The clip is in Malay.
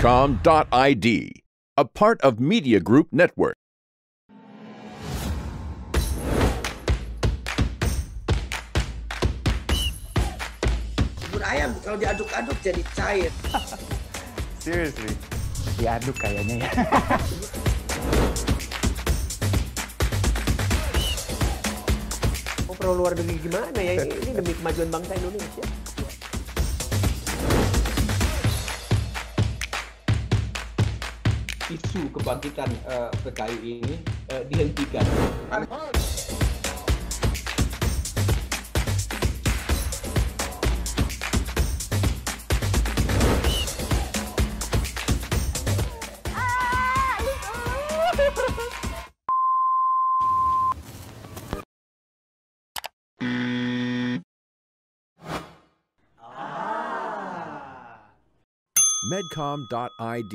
Medcom.id, a part of Media Group Network. Ayam kalau diaduk-aduk jadi cair. Seriously, diaduk kayaknya ya. Pro luar negeri gimana ya ini demi kemajuan bangsa Indonesia. Isu kebangkitan PKI ini dihentikan. Medcom.id,